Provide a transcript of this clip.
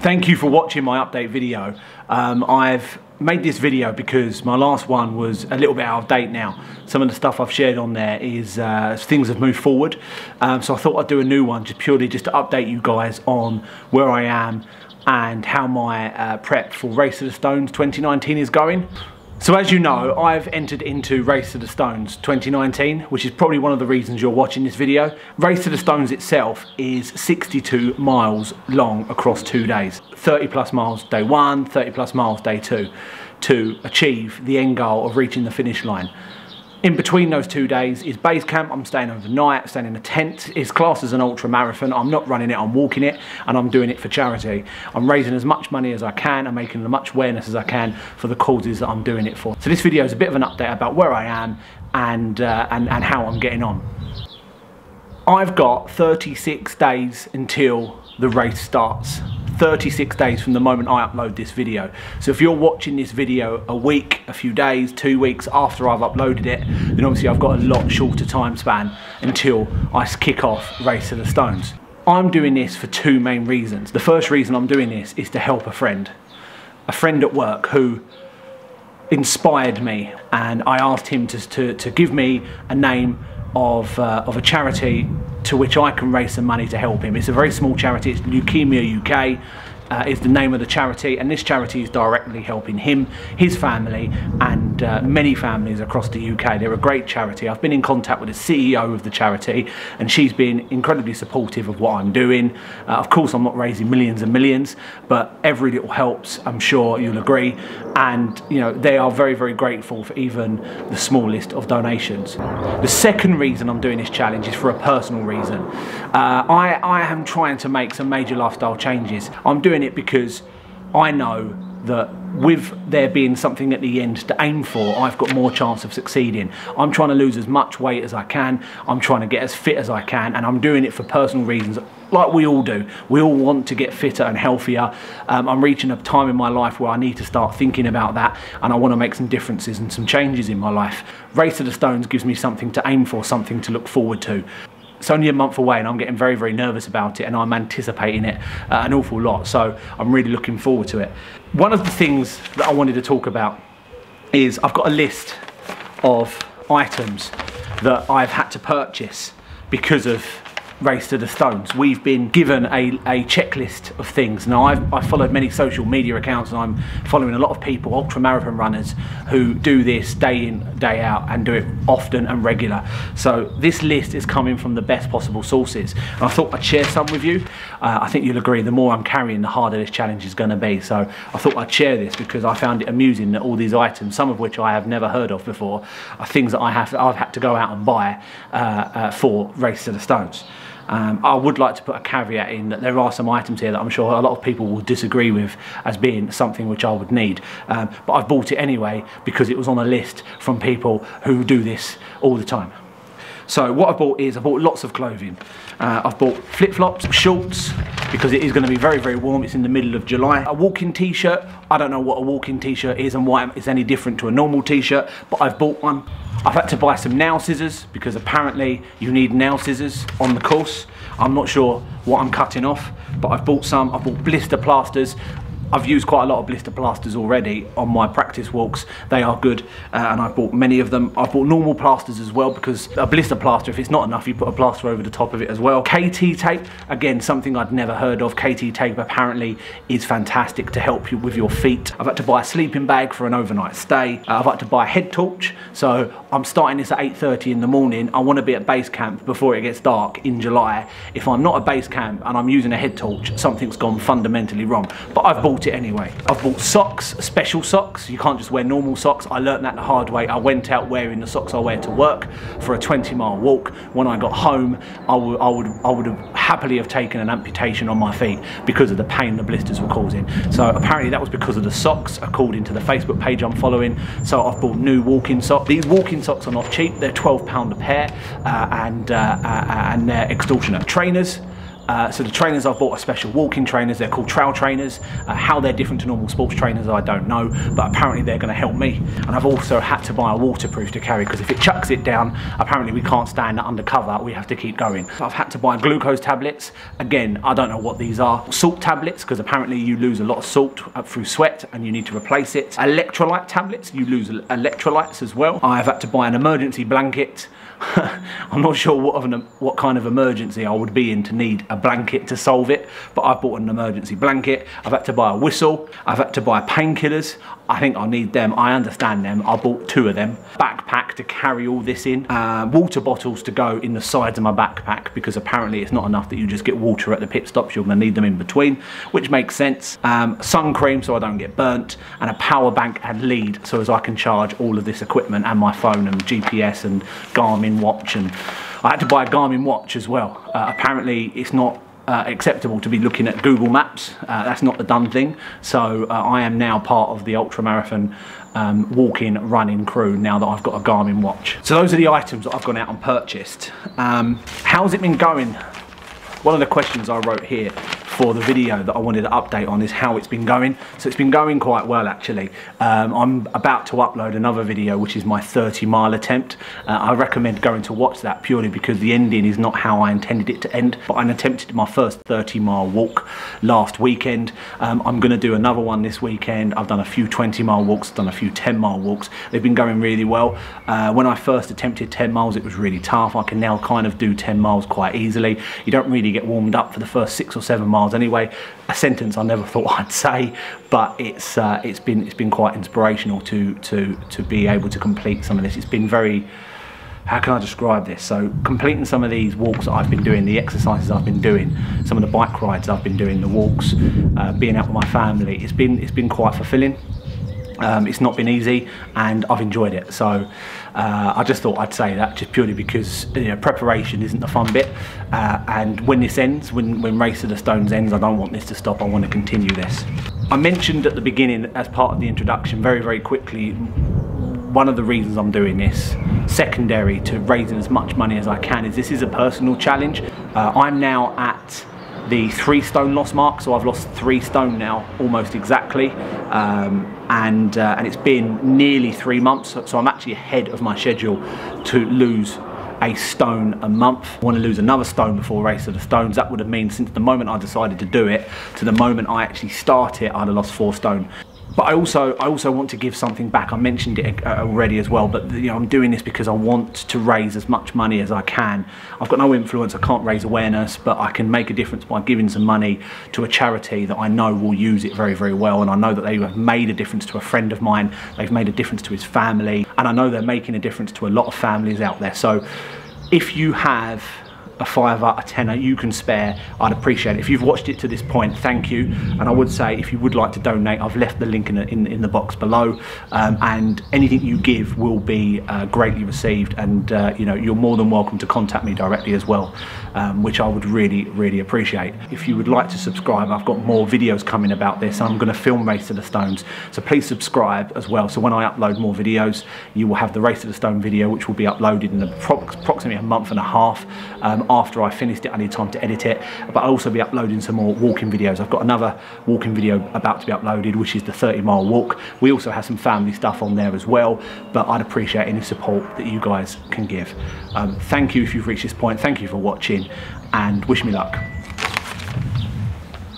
Thank you for watching my update video. I've made this video because my last one was a little bit out of date now. Some of the stuff I've shared on there is things have moved forward. So I thought I'd do a new one just purely just to update you guys on where I am and how my prep for Race to the Stones 2019 is going. So as you know, I've entered into Race to the Stones 2019, which is probably one of the reasons you're watching this video. Race to the Stones itself is 62 miles long across 2 days. 30 plus miles day one, 30 plus miles day two, to achieve the end goal of reaching the finish line. In between those 2 days is base camp. I'm staying overnight, staying in a tent. It's classed as an ultra marathon. I'm not running it, I'm walking it, and I'm doing it for charity. I'm raising as much money as I can. I'm making as much awareness as I can for the causes that I'm doing it for. So this video is a bit of an update about where I am and how I'm getting on. I've got 36 days until the race starts. 36 days from the moment I upload this video. So if you're watching this video a week, a few days, 2 weeks after I've uploaded it, then obviously I've got a lot shorter time span until I kick off Race to the Stones. I'm doing this for two main reasons. The first reason I'm doing this is to help a friend at work who inspired me, and I asked him to give me a name of a charity to which I can raise some money to help him. It's a very small charity, it's Leukemia UK is the name of the charity, and this charity is directly helping him, his family, and many families across the UK. They're a great charity. I've been in contact with the CEO of the charity, and she's been incredibly supportive of what I'm doing. Of course, I'm not raising millions and millions, but every little helps, I'm sure you'll agree. And you know, they are very, very grateful for even the smallest of donations. The second reason I'm doing this challenge is for a personal reason. I am trying to make some major lifestyle changes. I'm doing it because I know that with there being something at the end to aim for, I've got more chance of succeeding. I'm trying to lose as much weight as I can, I'm trying to get as fit as I can, and I'm doing it for personal reasons, like we all do. We all want to get fitter and healthier. I'm reaching a time in my life where I need to start thinking about that, and I want to make some differences and some changes in my life. Race to the Stones gives me something to aim for, something to look forward to. It's only a month away, and I'm getting very, very nervous about it, and I'm anticipating it an awful lot, so I'm really looking forward to it. One of the things that I wanted to talk about is I've got a list of items that I've had to purchase because of Race to the Stones. We've been given a checklist of things. Now, I followed many social media accounts, and I'm following a lot of people, ultra marathon runners, who do this day in, day out, and do it often and regular. So this list is coming from the best possible sources, and I thought I'd share some with you. I think you'll agree, the more I'm carrying, the harder this challenge is going to be. So I thought I'd share this because I found it amusing that all these items, some of which I have never heard of before, are things that I've had to go out and buy for Race to the Stones. I would like to put a caveat in that there are some items here that I'm sure a lot of people will disagree with as being something which I would need, but I've bought it anyway because it was on a list from people who do this all the time. So what I bought is, I bought lots of clothing. I've bought flip-flops, shorts, because it is going to be very, very warm. It's in the middle of July. A walking t-shirt. I don't know what a walking t-shirt is and why it's any different to a normal t-shirt, but I've bought one. I've had to buy some nail scissors because apparently you need nail scissors on the course. I'm not sure what I'm cutting off, but I've bought some. I've bought blister plasters. I've used quite a lot of blister plasters already on my practice walks. They are good, and I've bought many of them. I've bought normal plasters as well, because a blister plaster, if it's not enough, you put a plaster over the top of it as well. KT tape, again, something I'd never heard of. KT tape apparently is fantastic to help you with your feet. I've had to buy a sleeping bag for an overnight stay. I've had to buy a head torch. So I'm starting this at 8:30 in the morning. I want to be at base camp before it gets dark in July. If I'm not at base camp and I'm using a head torch, something's gone fundamentally wrong. But I've bought it anyway. I've bought socks, special socks. You can't just wear normal socks. I learned that the hard way. I went out wearing the socks I wear to work for a 20-mile walk. When I got home, I would have happily have taken an amputation on my feet because of the pain the blisters were causing. So apparently that was because of the socks, according to the Facebook page I'm following. So I've bought new walking socks. These walking socks are not cheap. They're £12 a pair, and they're extortionate. Trainers. So the trainers I've bought are special walking trainers. They're called trail trainers. How they're different to normal sports trainers I don't know, but apparently they're going to help me. And I've also had to buy a waterproof to carry, because if it chucks it down, apparently we can't stand under cover, we have to keep going. So I've had to buy glucose tablets. Again, I don't know what these are. Salt tablets, because apparently you lose a lot of salt through sweat and you need to replace it. Electrolyte tablets, you lose electrolytes as well. I've had to buy an emergency blanket. I'm not sure what kind of emergency I would be in to need a blanket to solve it, but I've bought an emergency blanket. I've had to buy a whistle. I've had to buy painkillers. I think I need them. I understand them. I bought 2 of them. Backpack to carry all this in. Water bottles to go in the sides of my backpack, because apparently it's not enough that you just get water at the pit stops. You're going to need them in between, which makes sense. Sun cream so I don't get burnt, and a power bank and lead so as I can charge all of this equipment and my phone and GPS and Garmin watch. And I had to buy a Garmin watch as well. Apparently it's not acceptable to be looking at Google Maps. That's not the done thing. So I am now part of the ultra marathon walking, running crew now that I've got a Garmin watch. So those are the items that I've gone out and purchased. How's it been going? One of the questions I wrote here for the video that I wanted to update on is how it's been going. So it's been going quite well actually. I'm about to upload another video which is my 30-mile attempt. I recommend going to watch that purely because the ending is not how I intended it to end. But I attempted my first 30-mile walk last weekend. I'm going to do another one this weekend. I've done a few 20-mile walks, done a few 10-mile walks. They've been going really well. When I first attempted 10 miles it was really tough. I can now kind of do 10 miles quite easily. You don't really get warmed up for the first 6 or 7 miles. Anyway, a sentence I never thought I'd say, but it's been quite inspirational to be able to complete some of this. It's been very, how can I describe this? So completing some of these walks that I've been doing, the exercises I've been doing, some of the bike rides I've been doing, the walks, being out with my family, it's been quite fulfilling. It's not been easy and I've enjoyed it, so I just thought I'd say that just purely because, you know, preparation isn't the fun bit, and when this ends, when Race to the Stones ends, I don't want this to stop. I want to continue this. I mentioned at the beginning as part of the introduction very, very quickly, one of the reasons I'm doing this, secondary to raising as much money as I can, is this is a personal challenge. I'm now at the 3 stone loss mark, so I've lost 3 stone now almost exactly, and it's been nearly 3 months, so I'm actually ahead of my schedule to lose a stone a month. I want to lose another stone before Race to the Stones. That would have meant since the moment I decided to do it to the moment I actually start it, I'd have lost 4 stone. But I also want to give something back. I mentioned it already as well, but you know, I'm doing this because I want to raise as much money as I can. I've got no influence, I can't raise awareness, but I can make a difference by giving some money to a charity that I know will use it very, very well, and I know that they have made a difference to a friend of mine, they've made a difference to his family, and I know they're making a difference to a lot of families out there. So if you have a £5, a tenner you can spare, I'd appreciate it. If you've watched it to this point, thank you. And I would say if you would like to donate, I've left the link in the box below, and anything you give will be greatly received, and you know, you're more than welcome to contact me directly as well, which I would really, really appreciate. If you would like to subscribe, I've got more videos coming about this. I'm going to film Race to the Stones, so please subscribe as well, so when I upload more videos you will have the Race to the Stone video, which will be uploaded in approximately a month and a half. After I finished it, I need time to edit it, but I'll also be uploading some more walking videos. I've got another walking video about to be uploaded, which is the 30-mile walk. We also have some family stuff on there as well, but I'd appreciate any support that you guys can give. Thank you if you've reached this point. Thank you for watching, and wish me luck.